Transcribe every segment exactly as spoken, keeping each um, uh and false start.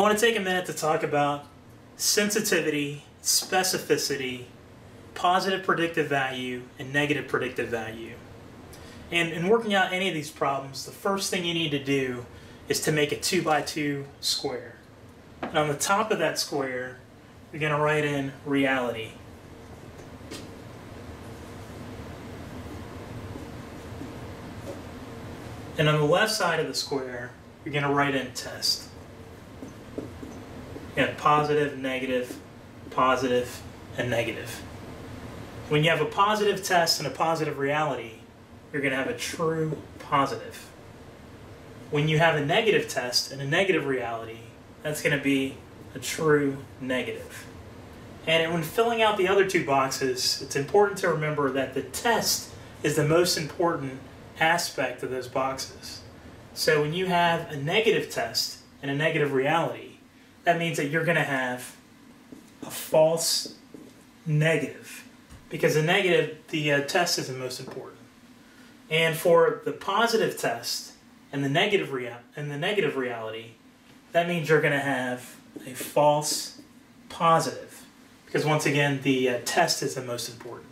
I want to take a minute to talk about sensitivity, specificity, positive predictive value, and negative predictive value. And in working out any of these problems, the first thing you need to do is to make a two by two square. And on the top of that square, you're going to write in reality. And on the left side of the square, you're going to write in test. You have positive, negative, positive, and negative. When you have a positive test and a positive reality, you're going to have a true positive. When you have a negative test and a negative reality, that's going to be a true negative. And when filling out the other two boxes, it's important to remember that the test is the most important aspect of those boxes. So when you have a negative test and a negative reality, that means that you're going to have a false negative, because the negative, the uh, test is the most important. And for the positive test and the negative rea and the negative reality, that means you're going to have a false positive, because once again, the uh, test is the most important.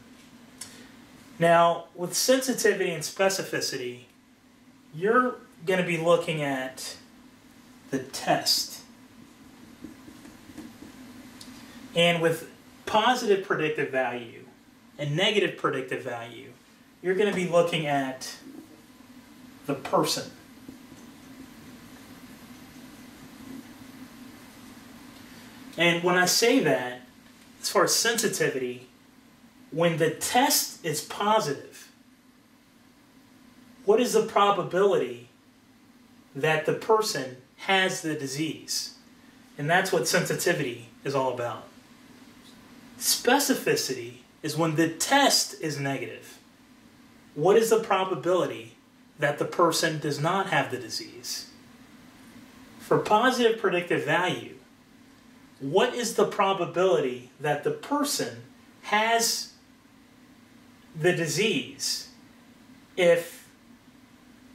Now, with sensitivity and specificity, you're going to be looking at the test. And with positive predictive value and negative predictive value, you're going to be looking at the person. And when I say that, as far as sensitivity, when the test is positive, what is the probability that the person has the disease? And that's what sensitivity is all about. Specificity is when the test is negative. What is the probability that the person does not have the disease? For positive predictive value, what is the probability that the person has the disease if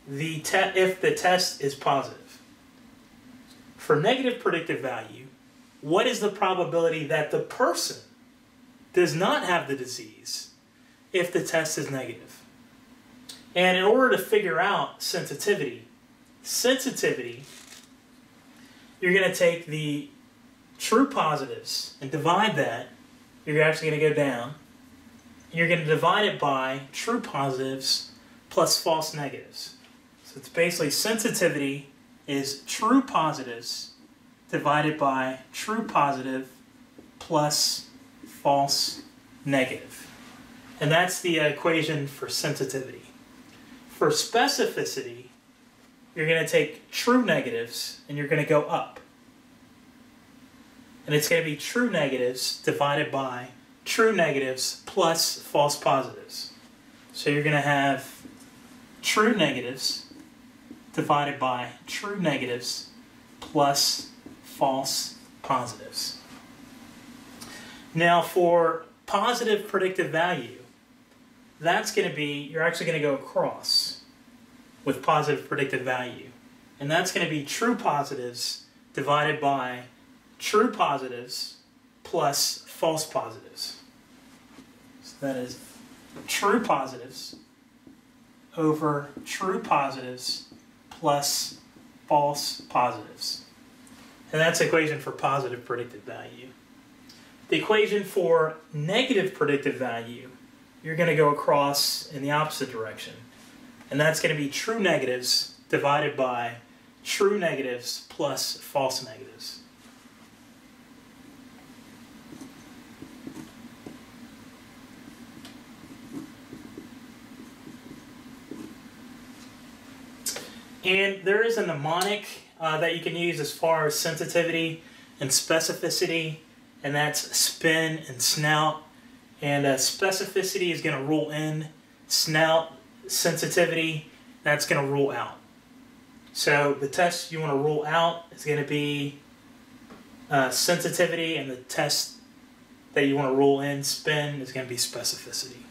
the, te- if the test is positive? For negative predictive value, what is the probability that the person does not have the disease if the test is negative? And in order to figure out sensitivity, sensitivity, you're going to take the true positives and divide that. You're actually going to go down. And you're going to divide it by true positives plus false negatives. So it's basically sensitivity is true positives divided by true positive plus false negative. And that's the equation for sensitivity. For specificity, you're going to take true negatives and you're going to go up. And it's going to be true negatives divided by true negatives plus false positives. So you're going to have true negatives divided by true negatives plus false positives. Now for positive predictive value, that's going to be, you're actually going to go across with positive predictive value. And that's going to be true positives divided by true positives plus false positives. So that is true positives over true positives plus false positives. And that's the equation for positive predictive value. The equation for negative predictive value, you're going to go across in the opposite direction. And that's going to be true negatives divided by true negatives plus false negatives. And there is a mnemonic uh, that you can use as far as sensitivity and specificity, and that's spin and snout. And uh, specificity is going to rule in, snout, sensitivity, that's going to rule out. So the test you want to rule out is going to be uh, sensitivity, and the test that you want to rule in, spin, is going to be specificity.